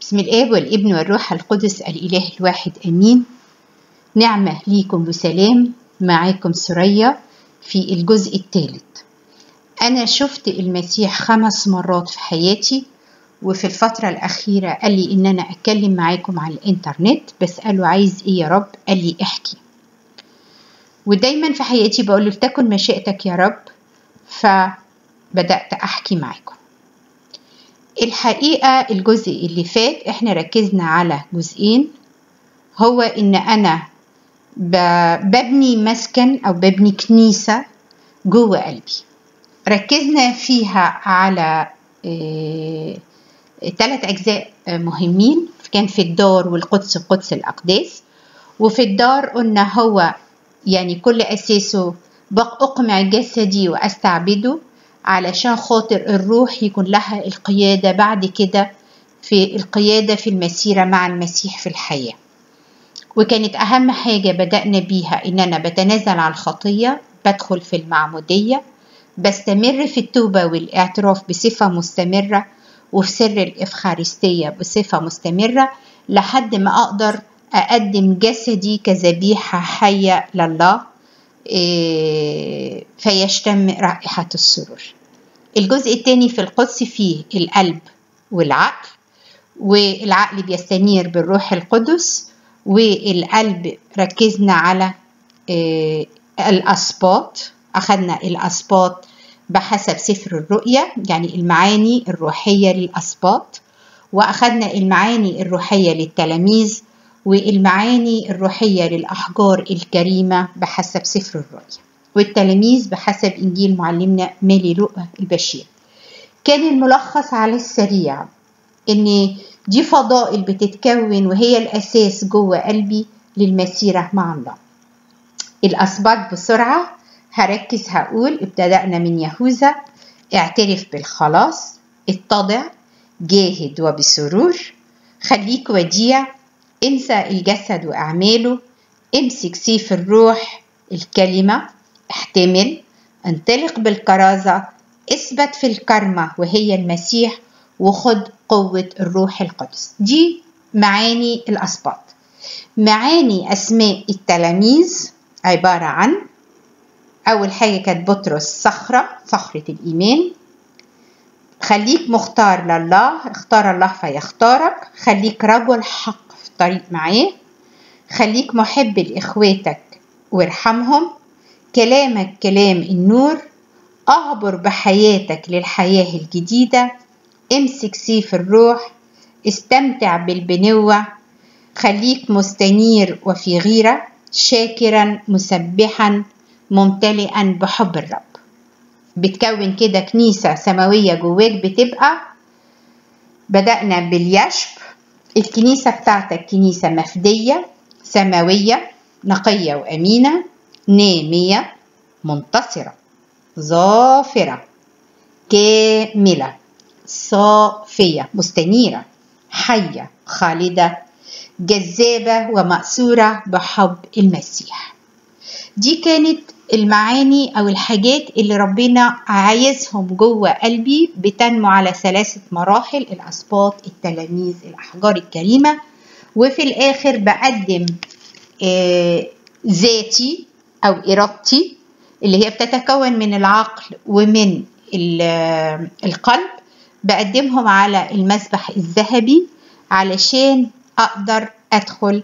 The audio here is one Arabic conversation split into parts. بسم الآب والابن والروح القدس الإله الواحد آمين. نعمة ليكم وسلام. معاكم ثريا في الجزء الثالث. أنا شفت المسيح 5 مرات في حياتي، وفي الفترة الأخيرة قال لي إن أنا أتكلم معاكم على الإنترنت، بسأله عايز إيه يا رب؟ قال لي احكي. ودايما في حياتي بقول له تكن مشيئتك يا رب، فبدأت أحكي معاكم. الحقيقة الجزء اللي فات احنا ركزنا على جزئين، هو إن أنا ببني مسكن أو ببني كنيسة جوه قلبي. ركزنا فيها على 3 أجزاء مهمين، كان في الدار والقدس قدس الأقداس. وفي الدار قلنا هو يعني كل أساسه أقمع جسدي وأستعبده علشان خاطر الروح يكون لها القيادة، بعد كده في القيادة في المسيرة مع المسيح في الحياة. وكانت أهم حاجة بدأنا بيها إن أنا بتنازل عن الخطية، بدخل في المعمودية، بستمر في التوبة والاعتراف بصفة مستمرة، وفي سر الإفخارستية بصفة مستمرة، لحد ما أقدر أقدم جسدي كذبيحة حية لله فيشتم رائحة السرور. الجزء الثاني في القدس فيه القلب والعقل، والعقل بيستنير بالروح القدس، والقلب ركزنا على الأسباط، أخذنا الأسباط بحسب سفر الرؤيا، يعني المعاني الروحية للأسباط، وأخذنا المعاني الروحية للتلاميذ، والمعاني الروحية للأحجار الكريمة بحسب سفر الرؤيا، والتلاميذ بحسب إنجيل معلمنا مالي لؤى البشير. كان الملخص على السريع إن دي فضائل بتتكون وهي الأساس جوه قلبي للمسيرة مع الله. الأسباط بسرعة هركز، هقول ابتدأنا من يهوذا، اعترف بالخلاص، اتضع، جاهد وبسرور، خليك وديع، انسى الجسد وأعماله، امسك سيف الروح الكلمة، احتمل، انطلق بالكرازة، اثبت في الكرمة وهي المسيح، وخد قوة الروح القدس. دي معاني الأسباط. معاني أسماء التلاميذ عبارة عن أول حاجة كانت بطرس صخرة، صخرة الإيمان، خليك مختار لله، اختار الله فيختارك، خليك رجل حق في الطريق معاه، خليك محب لإخواتك وارحمهم، كلامك كلام النور، أعبر بحياتك للحياة الجديدة، امسك سيف الروح، استمتع بالبنوة، خليك مستنير وفي غيرة، شاكرا مسبحا ممتلئا بحب الرب. بتكون كده كنيسة سماوية جواك. بتبقى بدأنا باليشب، الكنيسة بتاعتك كنيسة مفدية سماوية نقية وأمينة نامية منتصرة ظافرة كاملة صافية مستنيرة حية خالدة جذابة ومأسورة بحب المسيح. دي كانت المعاني أو الحاجات اللي ربنا عايزهم جوه قلبي، بتنمو على 3 مراحل، الأسباط التلاميذ الأحجار الكريمة، وفي الآخر بقدم ذاتي أو إرادتي اللي هي بتتكون من العقل ومن القلب، بقدمهم على المسبح الذهبي علشان أقدر أدخل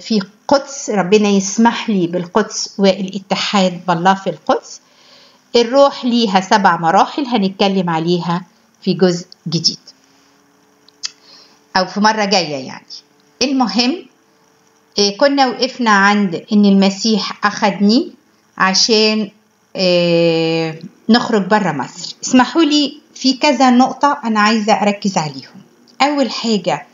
في قدس ربنا، يسمح لي بالقدس والاتحاد بالله في القدس. الروح ليها 7 مراحل هنتكلم عليها في جزء جديد أو في مرة جاية يعني. المهم كنا وقفنا عند إن المسيح أخدني عشان نخرج برا مصر. اسمحوا لي في كذا نقطة أنا عايزة أركز عليهم. أول حاجة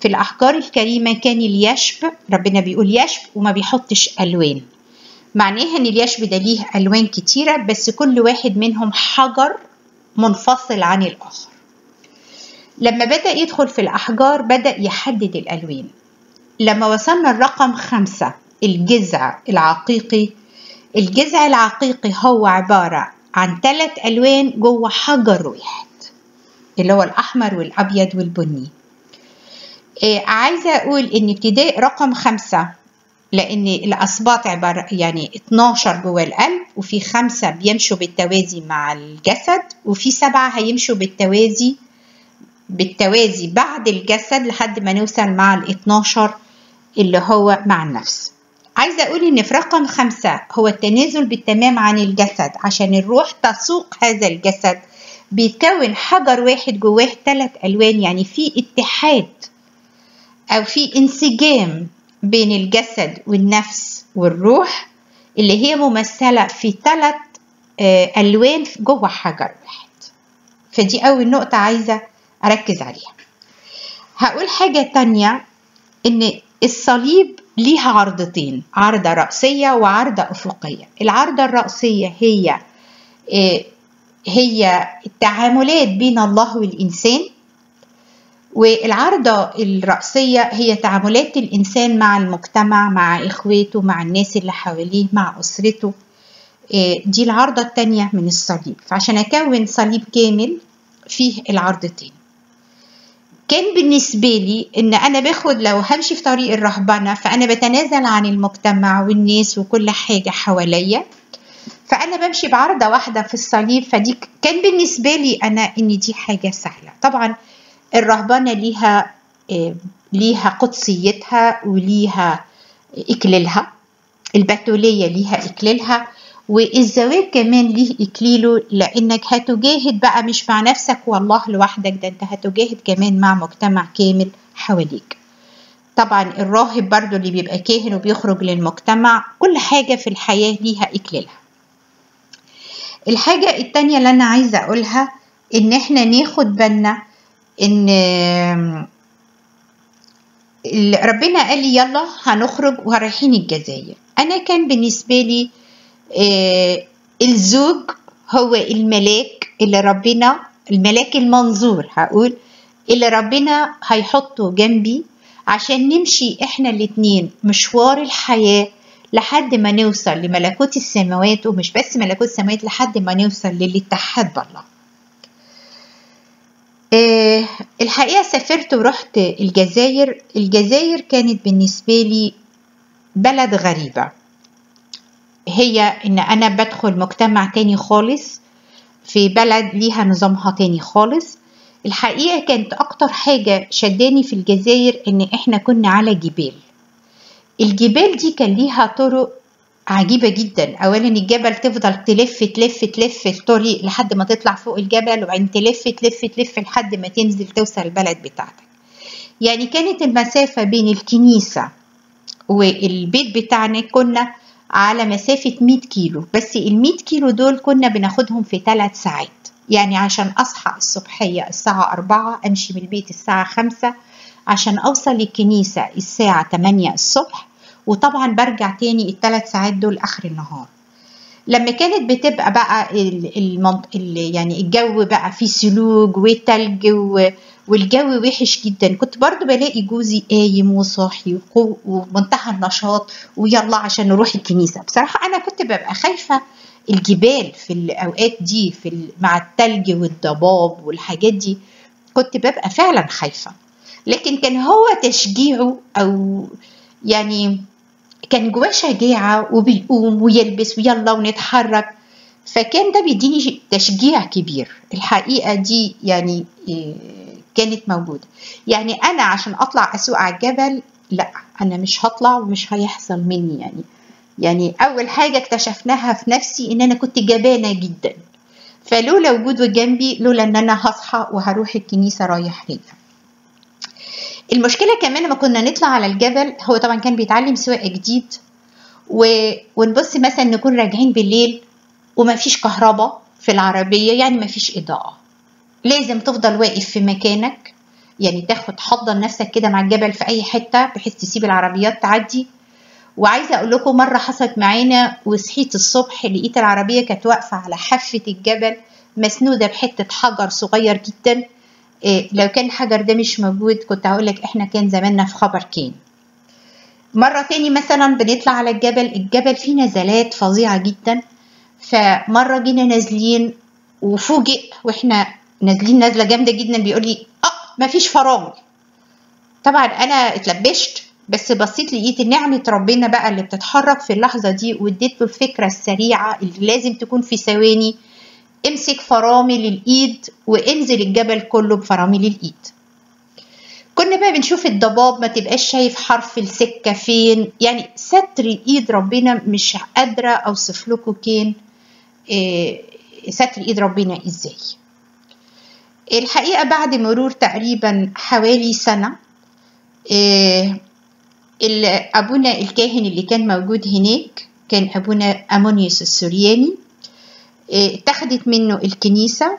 في الأحجار الكريمة كان اليشب، ربنا بيقول يشب وما بيحطش ألوان، معناها إن اليشب ده ليه ألوان كتيرة بس كل واحد منهم حجر منفصل عن الآخر. لما بدأ يدخل في الأحجار بدأ يحدد الألوان. لما وصلنا الرقم 5 الجذع العقيقي، الجذع العقيقي هو عبارة عن 3 ألوان جوه حجر واحد اللي هو الأحمر والأبيض والبني. عايزة أقول إن ابتداء رقم 5 لأن الأصباط عبارة يعني 12 جوه القلب، وفي 5 بيمشوا بالتوازي مع الجسد، وفي 7 هيمشوا بالتوازي بعد الجسد لحد ما نوصل مع ال 12 اللي هو مع النفس. عايزة أقول إن في رقم 5 هو التنازل بالتمام عن الجسد عشان الروح تسوق هذا الجسد، بيتكون حجر واحد جواه 3 ألوان، يعني في اتحاد أو في انسجام بين الجسد والنفس والروح اللي هي ممثلة في 3 ألوان جوه حجر واحد. فدي أول نقطة عايزة أركز عليها. هقول حاجة تانية، إن الصليب ليها عرضتين، عرضة رأسية وعرضة أفقية. العرضة الرأسية هي التعاملات بين الله والإنسان، والعرضة الرأسية هي تعاملات الإنسان مع المجتمع، مع إخواته، مع الناس اللي حواليه، مع أسرته. دي العرضة التانية من الصليب. فعشان أكون صليب كامل فيه العرضتين. كان بالنسبة لي إن أنا باخد، لو همشي في طريق الرهبنة فأنا بتنازل عن المجتمع والناس وكل حاجة حواليا، فأنا بمشي بعرضة واحدة في الصليب. فدي كان بالنسبة لي أنا إن دي حاجة سهلة. طبعا الرهبنة ليها قدسيتها وليها إكليلها، البتولية ليها إكليلها، والزواج كمان ليه إكليله، لأنك هتجاهد بقى مش مع نفسك والله لوحدك، ده أنت هتجاهد كمان مع مجتمع كامل حواليك. طبعا الراهب برضو اللي بيبقى كاهن وبيخرج للمجتمع، كل حاجة في الحياة ليها إكليلها. الحاجة التانية اللي أنا عايزة أقولها، إن إحنا ناخد بالنا إن ربنا قال لي يلا هنخرج ورايحين الجزائر. أنا كان بالنسبة لي الزوج هو الملاك اللي ربنا، الملاك المنظور هقول، اللي ربنا هيحطه جنبي عشان نمشي إحنا الاتنين مشوار الحياة لحد ما نوصل لملكوت السماوات، ومش بس ملكوت السماوات، لحد ما نوصل للاتحاد بالله. الحقيقة سافرت ورحت الجزائر. الجزائر كانت بالنسبة لي بلد غريبة، هي إن أنا بدخل مجتمع تاني خالص، في بلد ليها نظامها تاني خالص. الحقيقة كانت أكتر حاجة شداني في الجزائر إن إحنا كنا على جبال. الجبال دي كان ليها طرق عجيبة جدا. أولا الجبل تفضل تلف تلف تلف الطريق لحد ما تطلع فوق الجبل، وبعدين تلف تلف تلف لحد ما تنزل توصل البلد بتاعتك. يعني كانت المسافة بين الكنيسة والبيت بتاعنا كنا على مسافة 100 كيلو، بس ال 100 كيلو دول كنا بناخدهم في 3 ساعات. يعني عشان أصحى الصبحية الساعة 4، أمشي من البيت الساعة 5 عشان أوصل للكنيسة الساعة 8 الصبح، وطبعا برجع تاني ال3 ساعات دول آخر النهار. لما كانت بتبقى بقى يعني الجو بقى فيه ثلوج وتلج والجو وحش جدا، كنت برضو بلاقي جوزي قايم وصاحي ومنتهى النشاط، ويلا عشان نروح الكنيسة. بصراحة أنا كنت ببقى خايفة الجبال في الأوقات دي، مع التلج والضباب والحاجات دي كنت ببقى فعلا خايفة. لكن كان هو تشجيعه، أو يعني كان جواه شجاعة وبيقوم ويلبس ويلا ونتحرك، فكان ده بيديني تشجيع كبير. الحقيقة دي يعني كانت موجودة. يعني أنا عشان أطلع أسوق على الجبل، لأ أنا مش هطلع ومش هيحصل مني. يعني أول حاجة اكتشفناها في نفسي إن أنا كنت جبانة جدا، فلولا وجوده جنبي، لولا إن أنا هصحى وهروح الكنيسة رايح هنا. المشكلة كمان لما كنا نطلع على الجبل، هو طبعا كان بيتعلم سواقة جديد، ونبص مثلا نكون راجعين بالليل ومفيش كهرباء في العربية، يعني مفيش إضاءة، لازم تفضل واقف في مكانك، يعني تحضن نفسك كده مع الجبل في أي حتة بحيث تسيب العربيات تعدي. وعايزة أقول لكم مرة حصلت معانا، وصحيت الصبح لقيت العربية كانت واقفة على حافة الجبل مسنودة بحتة حجر صغير جدا. لو كان الحجر ده مش موجود كنت هقولك احنا كان زماننا في خبر كان. مرة تاني مثلا بنطلع على الجبل فيه نزلات فظيعة جدا، فمرة جينا نازلين وفوجئ واحنا نازلين نازلة جامدة جدا، بيقولي مفيش فرامل. طبعا انا اتلبشت بس بصيت لقيت نعمه ربنا بقى اللي بتتحرك في اللحظه دي، واديت له الفكره السريعه اللي لازم تكون في ثواني: امسك فرامل الايد وانزل الجبل كله بفرامل الايد. كنا بقى بنشوف الضباب ما تبقاش شايف حرف السكه فين، يعني ستر ايد ربنا مش قادره اوصف لكم كان ستر ايد ربنا ازاي. الحقيقه بعد مرور تقريبا حوالي سنه، ابونا الكاهن اللي كان موجود هناك كان ابونا امونيوس السورياني، اتخذت منه الكنيسه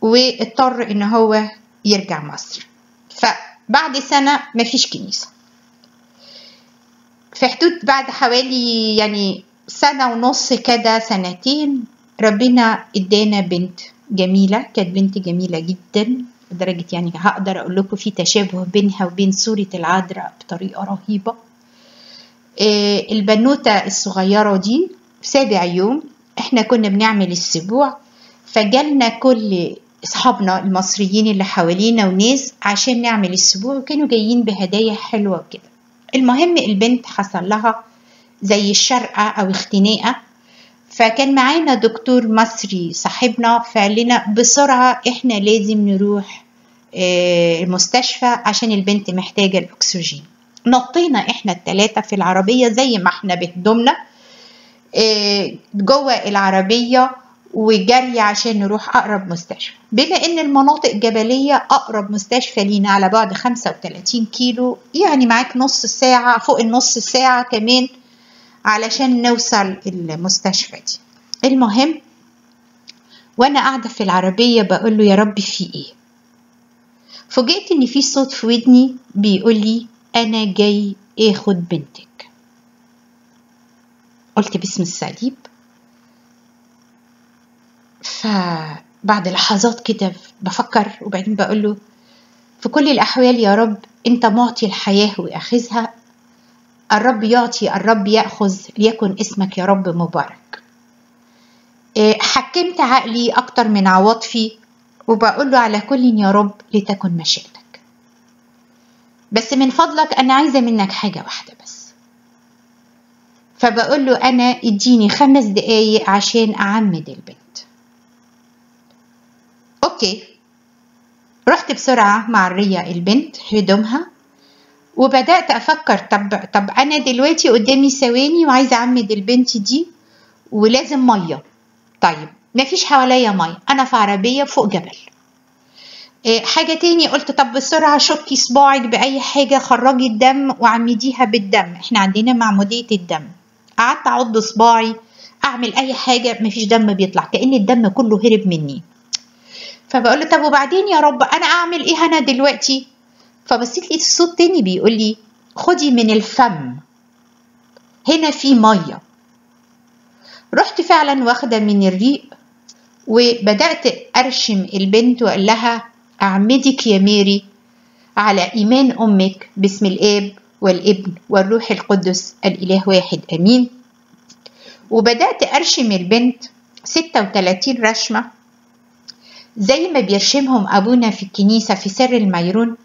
واضطر ان هو يرجع مصر. فبعد سنه مفيش كنيسه. في حدود بعد حوالي يعني سنه ونص كده، سنتين، ربنا ادانا بنت جميله. كانت بنت جميله جدا لدرجه يعني هقدر اقول لكم في تشابه بينها وبين سوره العذراء بطريقه رهيبه. البنوته الصغيره دي في 7 يوم احنا كنا بنعمل السبوع، فجالنا كل اصحابنا المصريين اللي حوالينا وناس عشان نعمل السبوع، وكانوا جايين بهدايا حلوه وكده. المهم البنت حصل لها زي الشرقه او اختناقه، فكان معانا دكتور مصري صاحبنا، فقال لنا بسرعه احنا لازم نروح المستشفى عشان البنت محتاجه الاكسجين. نطينا احنا ال3 في العربيه زي ما احنا بهدومنا جوه العربيه وجري عشان نروح اقرب مستشفى، بما ان المناطق جبليه اقرب مستشفى لينا على بعد 35 كيلو، يعني معاك نص ساعه، فوق النص ساعه كمان علشان نوصل المستشفى دي. المهم وانا قاعده في العربيه بقول له يا رب في ايه، فوجئت ان في صوت في ودني بيقول لي انا جاي اخد بنتك. قلت باسم الصليب. فبعد لحظات كده بفكر وبعدين بقول له في كل الاحوال يا رب انت معطي الحياه واخذها، الرب يعطي الرب يأخذ، ليكن اسمك يا رب مبارك. حكمت عقلي أكتر من عواطفي وبقول له على كل يا رب لتكن مشيئتك، بس من فضلك أنا عايزة منك حاجة واحدة بس. فبقول له أنا اديني 5 دقايق عشان أعمد البنت. أوكي، رحت بسرعة مع ريا البنت هدومها، وبدأت أفكر طب أنا دلوقتي قدامي ثواني وعايزة أعمد البنت دي ولازم مية. طيب مفيش حواليا مية، أنا في عربية فوق جبل. حاجة تاني قلت طب بسرعة شكي صباعك بأي حاجة، خرجي الدم وعمديها بالدم، إحنا عندنا معمودية الدم. قعدت أعض صباعي أعمل أي حاجة مفيش دم بيطلع، كأن الدم كله هرب مني. فبقول له طب وبعدين يا رب أنا أعمل إيه أنا دلوقتي؟ فبصيت لقيت الصوت تاني بيقول لي خدي من الفم، هنا في ميه. رحت فعلا واخده من الريق وبدات ارشم البنت واقول لها اعمدك يا ماري على ايمان امك باسم الاب والابن والروح القدس الاله واحد امين. وبدات ارشم البنت 36 رشمه زي ما بيرشمهم ابونا في الكنيسه في سر الميرون،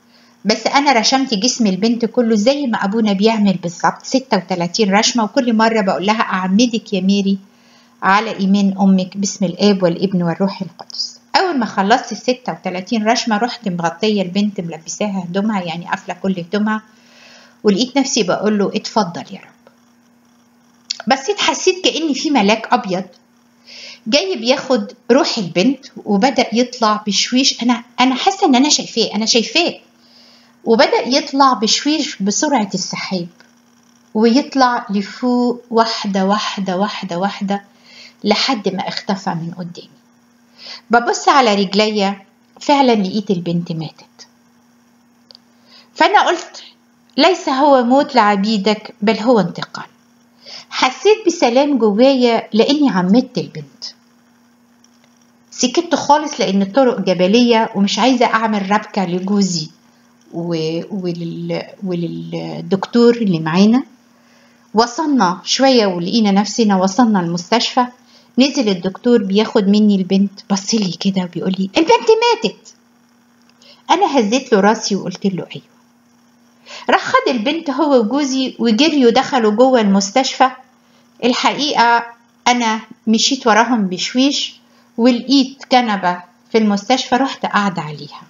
بس أنا رشمت جسم البنت كله زي ما أبونا بيعمل بالظبط 36 رشمة. وكل مرة بقول لها أعمدك يا ماري على إيمان أمك باسم الآب والابن والروح القدس. أول ما خلصت 36 رشمة رحت مغطية البنت ملبساها هدومها، يعني قافلة كل هدومها، ولقيت نفسي بقول له اتفضل يا رب. بس حسيت كأن في ملاك أبيض جاي بياخد روح البنت وبدأ يطلع بشويش. أنا حاسة إن أنا شايفاه وبدأ يطلع بشويش بسرعة السحاب ويطلع لفوق واحدة واحدة واحدة واحدة لحد ما اختفى من قدامي. ببص على رجليا فعلا لقيت البنت ماتت. فأنا قلت ليس هو موت لعبيدك بل هو انتقام. حسيت بسلام جوايا لأني عمدت البنت. سكت خالص لأن الطرق جبلية ومش عايزة أعمل ربكة لجوزي وللدكتور اللي معانا. وصلنا شويه ولقينا نفسنا وصلنا المستشفى. نزل الدكتور بياخد مني البنت، بصلي كده وبيقول لي البنت ماتت. انا هزيت له راسي وقلت له ايوه. راح خد البنت هو وجوزي وجريوا دخلوا جوه المستشفى. الحقيقة أنا مشيت وراهم بشويش ولقيت كنبة في المستشفى، رحت قاعدة عليها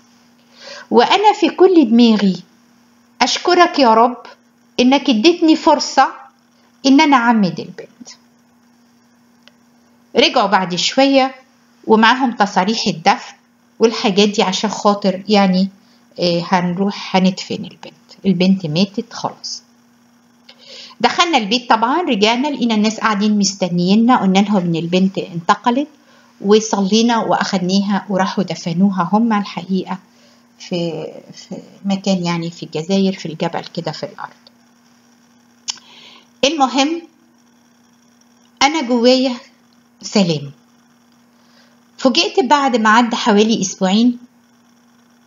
وأنا في كل دماغي أشكرك يا رب إنك اديتني فرصة إن أنا أعمد البنت. رجعوا بعد شوية ومعهم تصاريح الدفن والحاجات دي عشان خاطر يعني هنروح هندفن البنت ماتت خلاص. دخلنا البيت طبعا، رجعنا لقينا الناس قاعدين مستنيينا، قلنا لهم ان البنت انتقلت وصلينا واخدناها وراحوا دفنوها هم الحقيقه في مكان يعني في الجزائر في الجبل كده في الارض. المهم انا جوايا سلام. فوجئت بعد ما عدى حوالي اسبوعين،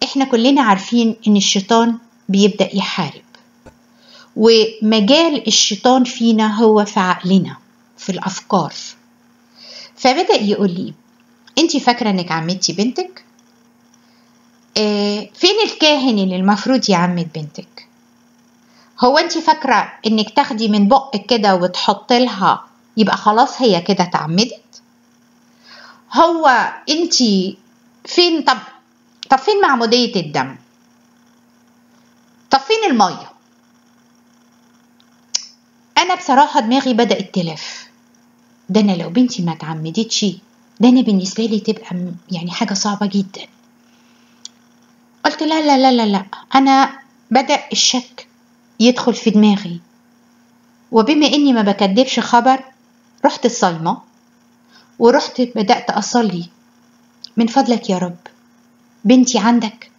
احنا كلنا عارفين ان الشيطان بيبدأ يحارب، ومجال الشيطان فينا هو في عقلنا في الأفكار. فبدأ يقول لي انتي فاكرة انك عمدتي بنتك؟ فين الكاهن اللي المفروض يعمد بنتك؟ هو انتي فاكرة انك تاخدي من بقك كده وتحط لها يبقى خلاص هي كده اتعمدت؟ هو انتي فين؟ طب فين معمودية الدم؟ طب فين المية؟ أنا بصراحة دماغي بدأت تلف، ده أنا لو بنتي ما اتعمدتش ده أنا بالنسبة لي تبقى يعني حاجة صعبة جدا. قلت لا لا لا لا لا، أنا بدأ الشك يدخل في دماغي، وبما إني ما بكدبش خبر رحت الصايمة ورحت بدأت أصلي، من فضلك يا رب بنتي عندك،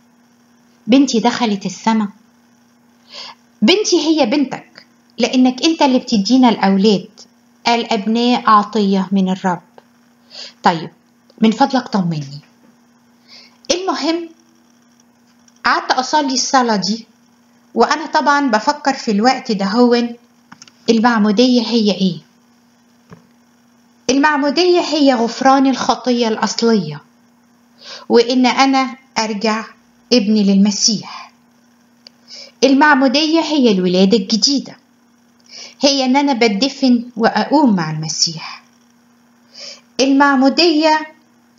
بنتي دخلت السما، بنتي هي بنتك لأنك أنت اللي بتدينا الأولاد، الأبناء عطية من الرب، طيب من فضلك طمني. المهم قعدت أصلي الصلاة دي وأنا طبعا بفكر في الوقت ده هو المعمودية هي إيه؟ المعمودية هي غفران الخطية الأصلية وإن أنا أرجع ابني للمسيح. المعمودية هي الولادة الجديدة، هي إن أنا بتدفن وأقوم مع المسيح. المعمودية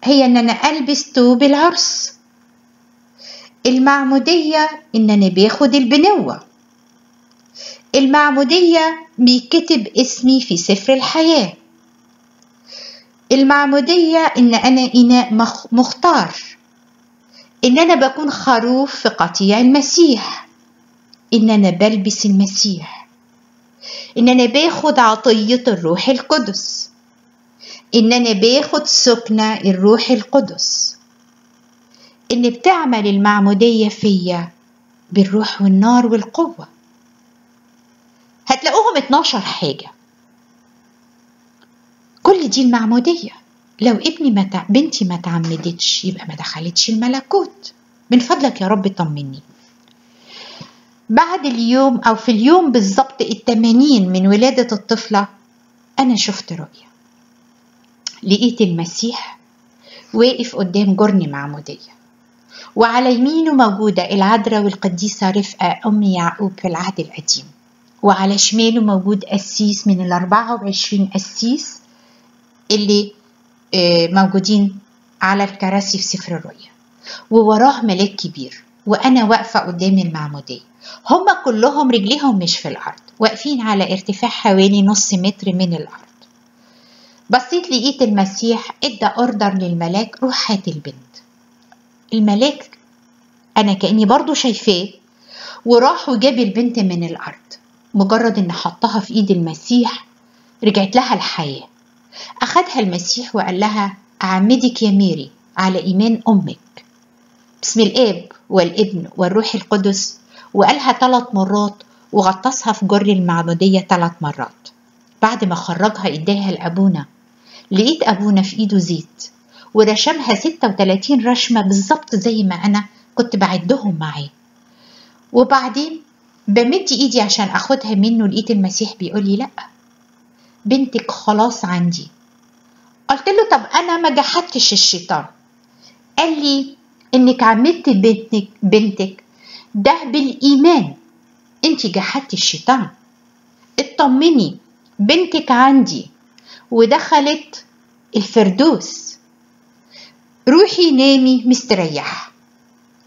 هي إن أنا ألبس ثوب العرس. المعمودية إن أنا باخد البنوة. المعمودية بيكتب اسمي في سفر الحياة. المعمودية إن أنا إناء مختار، إن أنا بكون خروف في قطيع المسيح، إن أنا بلبس المسيح، إن أنا باخد عطية الروح القدس، إن أنا باخد سكنة الروح القدس، إن بتعمل المعمودية فيا بالروح والنار والقوة. هتلاقوهم 12 حاجة، كل دي المعمودية. لو بنتي ما تعمدتش يبقى ما دخلتش الملكوت، من فضلك يا رب طمني. بعد اليوم أو في اليوم بالظبط 80 من ولادة الطفلة أنا شفت رؤية، لقيت المسيح واقف قدام جرن معمودية وعلى يمينه موجودة العذراء والقديسة رفقة أم يعقوب في العهد القديم، وعلى شماله موجود قسيس من ال 24 قسيس اللي موجودين على الكراسي في سفر الرؤيا، ووراه ملاك كبير، وأنا واقفة قدام المعمودية. هما كلهم رجليهم مش في الأرض، واقفين على ارتفاع حوالي نص متر من الأرض. بصيت لقيت المسيح ادى أوردر للملاك روح هات البنت. الملاك أنا كأني برضو شايفاه وراح وجاب البنت من الأرض، مجرد إن حطها في إيد المسيح رجعت لها الحياة. أخدها المسيح وقال لها أعمدك يا ميري على إيمان أمك باسم الآب والابن والروح القدس، وقالها 3 مرات وغطسها في جر المعمودية 3 مرات. بعد ما خرجها إداها لأبونا، لقيت أبونا في إيده زيت ورشمها 36 رشمة بالظبط زي ما أنا كنت بعدهم معاه. وبعدين بمد إيدي عشان أخدها منه لقيت المسيح بيقول لي لأ بنتك خلاص عندي. قلت له طب أنا ما جحدتش الشيطان. قال لي إنك عمدت بنتك ده بالإيمان، انتي جحدتي الشيطان. اطمني، بنتك عندي ودخلت الفردوس، روحي نامي مستريحة.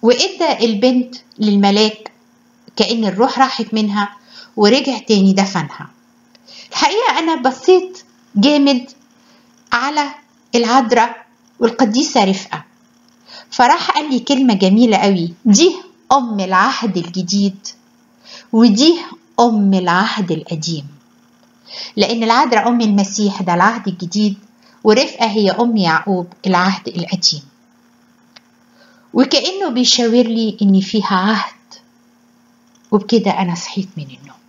وإدى البنت للملاك كأن الروح راحت منها ورجع تاني دفنها. الحقيقة أنا بصيت جامد على العذراء والقديسة رفقة، فراح قال لي كلمة جميلة قوي، دي أم العهد الجديد ودي أم العهد القديم، لأن العذراء أم المسيح ده العهد الجديد، ورفقة هي أم يعقوب العهد القديم. وكأنه بيشاور لي إن فيها عهد. وبكده أنا صحيت من النوم،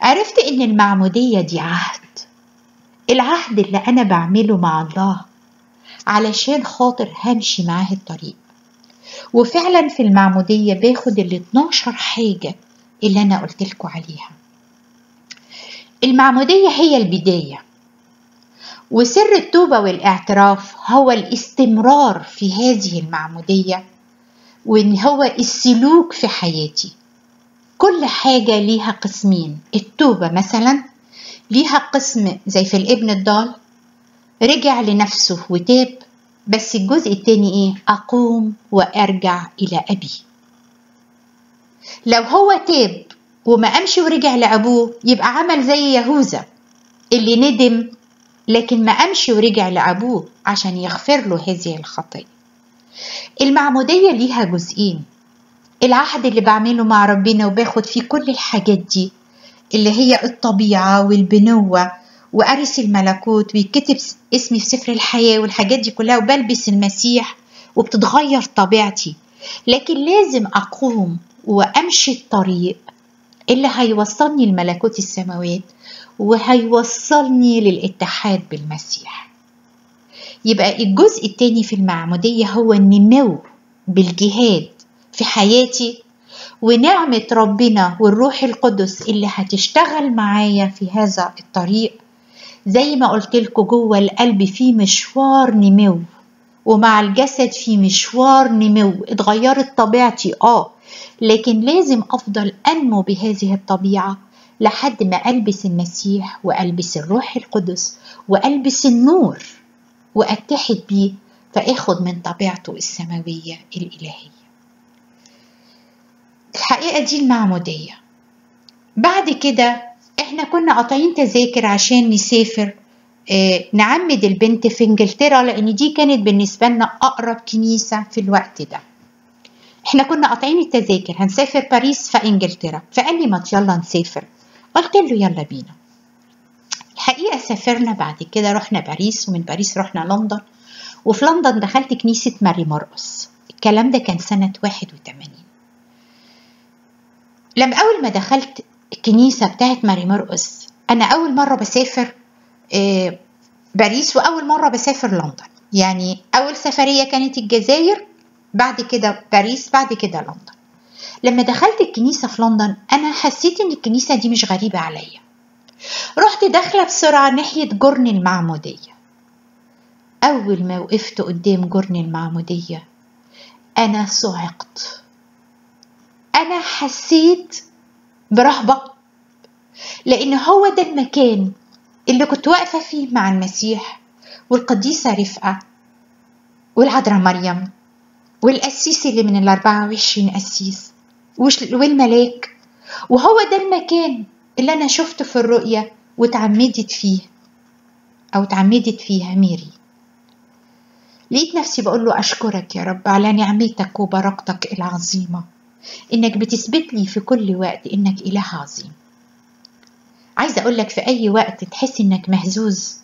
عرفت إن المعمودية دي عهد، العهد اللي أنا بعمله مع الله علشان خاطر همشي معاه الطريق. وفعلا في المعمودية باخد ال 12 حاجة اللي أنا قلتلكوا عليها. المعمودية هي البداية، وسر التوبة والاعتراف هو الاستمرار في هذه المعمودية، وإن هو السلوك في حياتي. كل حاجة ليها قسمين، التوبة مثلا ليها قسم زي في الابن الضال رجع لنفسه وتاب، بس الجزء التاني ايه؟ أقوم وأرجع إلى أبي. لو هو تاب وما قامش ورجع لأبوه يبقى عمل زي يهوذا اللي ندم لكن ما قامش ورجع لأبوه عشان يغفر له هذه الخطية. المعمودية ليها جزئين، العهد اللي بعمله مع ربنا وباخد فيه كل الحاجات دي اللي هي الطبيعة والبنوة وأرث الملكوت ويكتب اسمي في سفر الحياة والحاجات دي كلها، وبلبس المسيح وبتتغير طبيعتي، لكن لازم أقوم وأمشي الطريق اللي هيوصلني لملكوت السماوات وهيوصلني للاتحاد بالمسيح. يبقى الجزء التاني في المعمودية هو النمو بالجهاد في حياتي ونعمة ربنا والروح القدس اللي هتشتغل معايا في هذا الطريق. زي ما قلتلكوا جوه القلب في مشوار نمو، ومع الجسد في مشوار نمو. اتغيرت طبيعتي لكن لازم أفضل أنمو بهذه الطبيعة لحد ما ألبس المسيح وألبس الروح القدس وألبس النور وأتحد بيه، فأخد من طبيعته السماوية الإلهية. الحقيقة دي المعمودية. بعد كده احنا كنا قاطعين تذاكر عشان نسافر نعمد البنت في انجلترا، لأن دي كانت بالنسبة لنا أقرب كنيسة في الوقت ده. احنا كنا قاطعين التذاكر هنسافر باريس في انجلترا، فقال لي ما يلا نسافر، قلت له يلا بينا. الحقيقة سافرنا، بعد كده رحنا باريس، ومن باريس رحنا لندن، وفي لندن دخلت كنيسة ماري مرقس. الكلام ده كان سنة 81. لما أول ما دخلت الكنيسة بتاعت ماري مرقس، أنا أول مرة بسافر باريس وأول مرة بسافر لندن، يعني أول سفرية كانت الجزائر، بعد كده باريس، بعد كده لندن. لما دخلت الكنيسة في لندن أنا حسيت إن الكنيسة دي مش غريبة عليا. رحت داخلة بسرعة ناحية جرن المعمودية. أول ما وقفت قدام جرن المعمودية أنا صعقت، أنا حسيت برهبة، لأن هو ده المكان اللي كنت واقفة فيه مع المسيح والقديسة رفقة والعذراء مريم والقسيس اللي من 24 قسيس والملاك، وهو ده المكان اللي أنا شفته في الرؤية وتعمدت فيه أو تعمدت فيها ميري. لقيت نفسي بقول له أشكرك يا رب على نعمتك وبركتك العظيمة، إنك بتثبت لي في كل وقت إنك إله عظيم. عايزة أقول لك في أي وقت تحس إنك مهزوز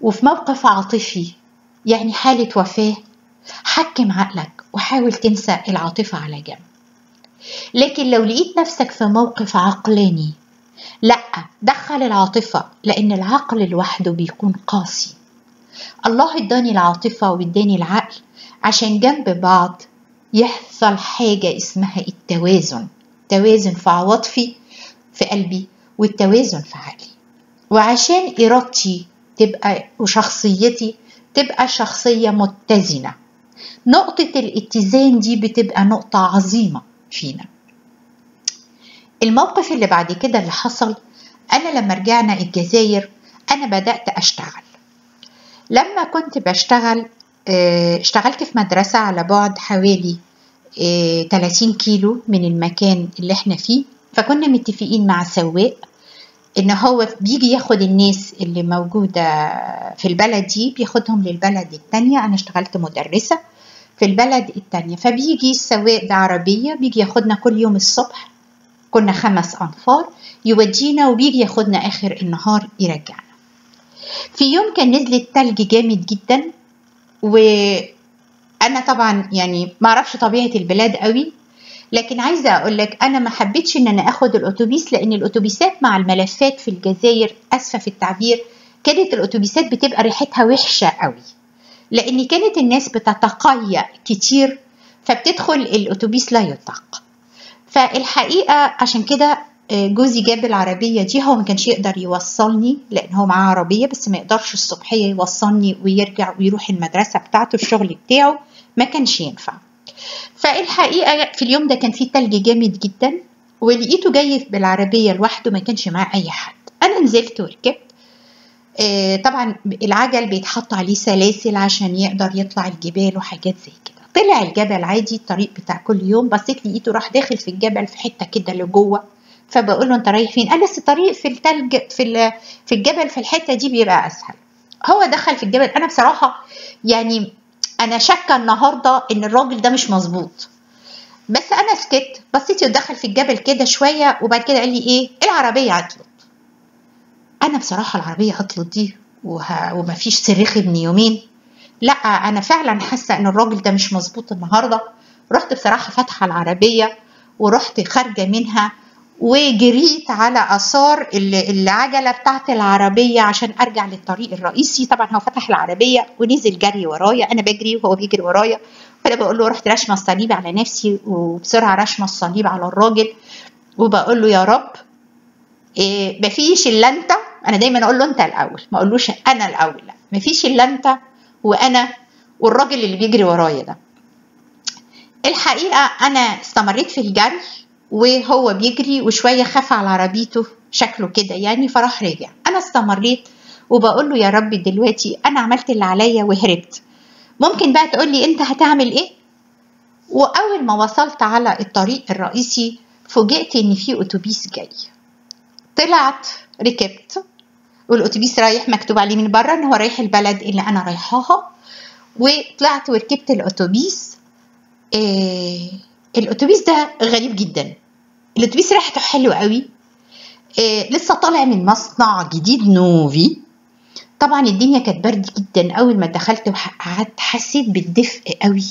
وفي موقف عاطفي، يعني حالة وفاة، حكم عقلك وحاول تنسى العاطفة على جنب. لكن لو لقيت نفسك في موقف عقلاني، لأ، دخل العاطفة، لأن العقل لوحده بيكون قاسي. الله اداني العاطفة واداني العقل عشان جنب بعض يحصل حاجة اسمها التوازن، توازن في عواطفي في قلبي والتوازن في عقلي، وعشان إرادتي تبقى وشخصيتي تبقى شخصية متزنة. نقطة الاتزان دي بتبقى نقطة عظيمة فينا. الموقف اللي بعد كده اللي حصل، أنا لما رجعنا الجزائر أنا بدأت أشتغل. لما كنت بشتغل اشتغلت في مدرسة على بعد حوالي 30 كيلو من المكان اللي احنا فيه، فكنا متفقين مع السواق إن هو بيجي ياخد الناس اللي موجودة في البلد دي بياخدهم للبلد التانية. أنا اشتغلت مدرسة في البلد التانية، فبيجي السواق بعربية بيجي ياخدنا كل يوم الصبح، كنا 5 أنفار، يودينا وبيجي ياخدنا آخر النهار يرجعنا. في يوم كان نزلت تلج جامد جدا، وأنا طبعا يعني معرفش طبيعة البلاد قوي، لكن عايزة أقولك أنا ما حبيتش إن أنا أخد الأتوبيس، لأن الأتوبيسات مع الملفات في الجزائر أسفة في التعبير كانت الأتوبيسات بتبقى ريحتها وحشة قوي، لأن كانت الناس بتتقيأ كتير فبتدخل الأتوبيس لا يطاق. فالحقيقة عشان كده جوزي جاب العربية دي، هو ما كانش يقدر يوصلني لأن هو معاه عربية، بس ما يقدرش الصبحية يوصلني ويرجع ويروح المدرسة بتاعته الشغل بتاعه، ما كانش ينفع. فالحقيقة في اليوم ده كان فيه تلج جامد جدا، ولقيته جاي بالعربية لوحده، ما كانش معاه أي حد. أنا نزلت وركبت، طبعا العجل بيتحط عليه سلاسل عشان يقدر يطلع الجبال وحاجات زي كده. طلع الجبل عادي الطريق بتاع كل يوم، بصيت لقيته راح داخل في الجبل في حتة كده لجوه، فبقول له أنت رايح فين؟ قال بس الطريق في التلج في الجبل في الحتة دي بيبقى أسهل. هو دخل في الجبل. أنا بصراحة يعني أنا شاكة النهاردة إن الراجل ده مش مظبوط، بس أنا سكت، بصيت ودخل في الجبل كده شوية، وبعد كده قال لي إيه العربية عطلت. أنا بصراحة العربية عطلت دي ومفيش صريخ ابن يومين، لأ أنا فعلا حاسة إن الراجل ده مش مظبوط النهاردة. رحت بصراحة فاتحة العربية ورحت خارجة منها وجريت على آثار العجلة بتاعت العربية عشان أرجع للطريق الرئيسي. طبعا هو فتح العربية ونزل جري ورايا، أنا بجري وهو بيجري ورايا، فأنا بقول له رحت رشمة الصليب على نفسي، وبسرعة رشمة الصليب على الراجل، وبقول له يا رب مفيش إلا أنت. أنا دايما أقول له أنت الأول، ما أقولوش أنا الأول، لا مفيش إلا أنت وأنا والراجل اللي بيجري ورايا ده. الحقيقة أنا استمريت في الجري وهو بيجري، وشويه خاف على عربيته شكله كده يعني، فراح رجع. انا استمريت وبقول له يا رب دلوقتي انا عملت اللي عليا وهربت، ممكن بقى تقول لي انت هتعمل ايه؟ واول ما وصلت على الطريق الرئيسي فوجئت ان في اتوبيس جاي. طلعت ركبت، والاتوبيس رايح مكتوب عليه من بره ان هو رايح البلد اللي انا رايحاها، وطلعت وركبت الاتوبيس. الاتوبيس ده غريب جدا، الاتوبيس ريحته حلوه قوي، لسه طالع من مصنع جديد نوفي. طبعا الدنيا كانت برد جدا، اول ما دخلت وقعدت حسيت بالدفء قوي،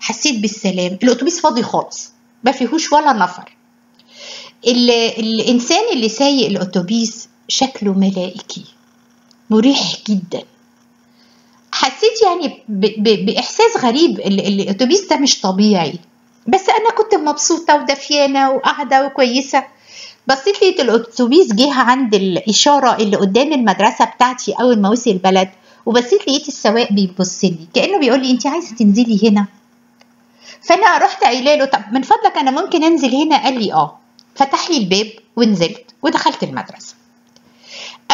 حسيت بالسلام. الاتوبيس فاضي خالص، ما فيهوش ولا نفر. الانسان اللي سايق الاتوبيس شكله ملائكي، مريح جدا. حسيت يعني باحساس غريب، الاتوبيس ده مش طبيعي، بس أنا كنت مبسوطة ودافيانة وقاعدة وكويسة. بصيت لقيت الأتوبيس جه عند الإشارة اللي قدام المدرسة بتاعتي أول ما وصل البلد، وبصيت لقيت السواق بيبصلي كأنه بيقول لي أنت عايزة تنزلي هنا؟ فأنا رحت قايلة له طب من فضلك أنا ممكن أنزل هنا؟ قال لي آه، فتح لي الباب ونزلت ودخلت المدرسة.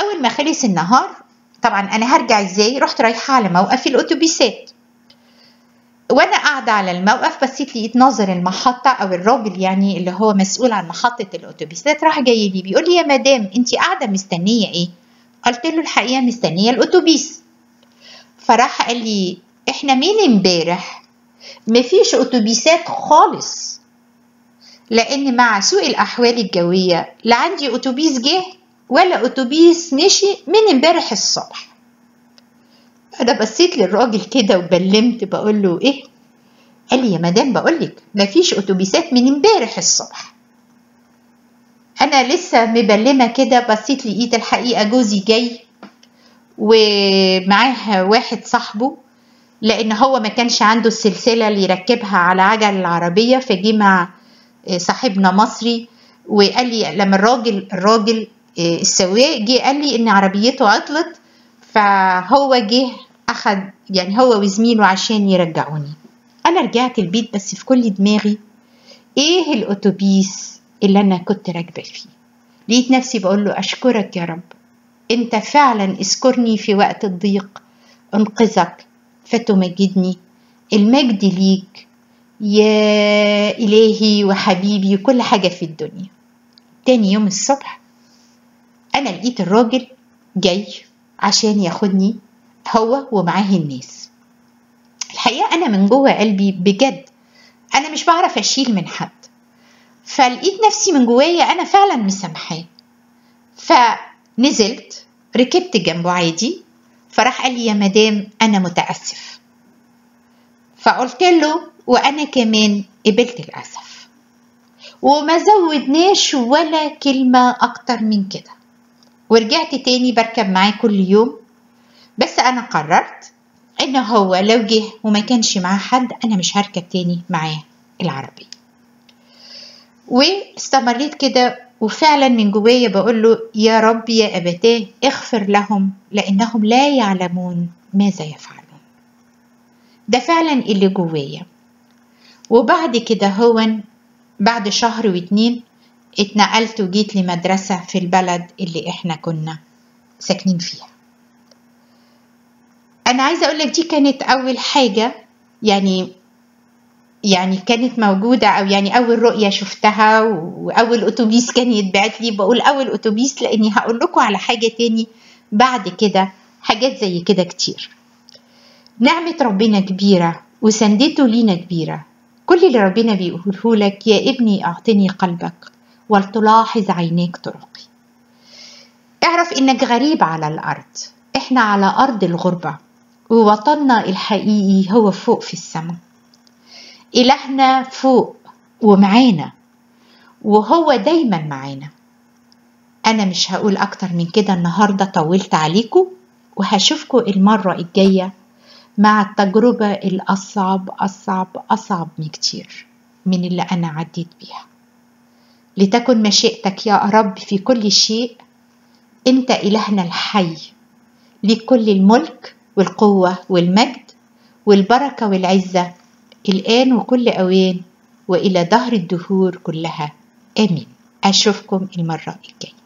أول ما خلص النهار طبعا أنا هرجع إزاي؟ رحت رايحة على موقف الأتوبيسات، وانا قاعده على الموقف بصيت لقيت ناظر المحطه او الراجل يعني اللي هو مسؤول عن محطه الاتوبيسات راح جاي لي بيقول لي يا مدام انت قاعده مستنيه ايه؟ قلت له الحقيقه مستنيه الاتوبيس. فراح قال لي احنا من امبارح مفيش اتوبيسات خالص، لان مع سوء الاحوال الجويه لا عندي اتوبيس جه ولا اتوبيس مشي من امبارح الصبح. أنا بصيت للراجل كده وبلمت بقول له إيه؟ قال لي يا مدام بقول لك مفيش أتوبيسات من امبارح الصبح. أنا لسه مبلمة كده، بصيت لقيت الحقيقة جوزي جاي ومعاه واحد صاحبه، لأن هو ما كانش عنده السلسلة اللي يركبها على عجل العربية، فجه مع صاحبنا مصري. وقال لي لما الراجل السواق جه قال لي إن عربيته عطلت، فهو جه أخد يعني هو وزميله عشان يرجعوني. أنا رجعت البيت بس في كل دماغي إيه الأتوبيس اللي أنا كنت راكبة فيه. لقيت نفسي بقول له أشكرك يا رب، أنت فعلا اذكرني في وقت الضيق، أنقذك فتمجدني، المجد ليك يا إلهي وحبيبي وكل حاجة في الدنيا. تاني يوم الصبح أنا لقيت الراجل جاي عشان ياخدني هو ومعاه الناس. الحقيقة أنا من جوه قلبي بجد أنا مش بعرف أشيل من حد، فلقيت نفسي من جوايا أنا فعلا مسامحاه. فنزلت ركبت جنبه عادي، فراح قال لي يا مدام أنا متأسف. فقلت له وأنا كمان قبلت الأسف، وما زودناش ولا كلمة أكتر من كده. ورجعت تاني بركب معاه كل يوم، بس أنا قررت إن هو لو جه وما كانش معاه حد أنا مش هركب تاني معاه العربية. واستمريت كده، وفعلا من جوايا بقول له يا رب يا أبتاه اغفر لهم لأنهم لا يعلمون ماذا يفعلون. ده فعلا اللي جوايا. وبعد كده بعد شهر واتنين اتنقلت وجيت لمدرسة في البلد اللي احنا كنا ساكنين فيها. أنا عايزة أقولك دي كانت أول حاجة يعني كانت موجودة، أو يعني أول رؤية شفتها، وأول أتوبيس كان يتبعت لي. بقول أول أتوبيس لأني هقول لكم على حاجة تاني بعد كده، حاجات زي كده كتير. نعمة ربنا كبيرة وسندته لينا كبيرة. كل اللي ربنا بيقوله لك يا ابني أعطني قلبك ولتلاحظ عينيك طرقي. اعرف إنك غريب على الأرض، إحنا على أرض الغربة، ووطننا الحقيقي هو فوق في السماء. إلهنا فوق ومعانا، وهو دايما معانا. أنا مش هقول أكتر من كده النهاردة، طولت عليكم، وهشوفكم المرة الجاية مع التجربة الأصعب أصعب أصعب من كتير من اللي أنا عديت بيها. لتكن مشيئتك يا رب في كل شيء. أنت إلهنا الحي، ليك كل الملك والقوة والمجد والبركة والعزة الآن وكل أوان وإلى دهر الدهور كلها، آمين. أشوفكم المرة الجاية.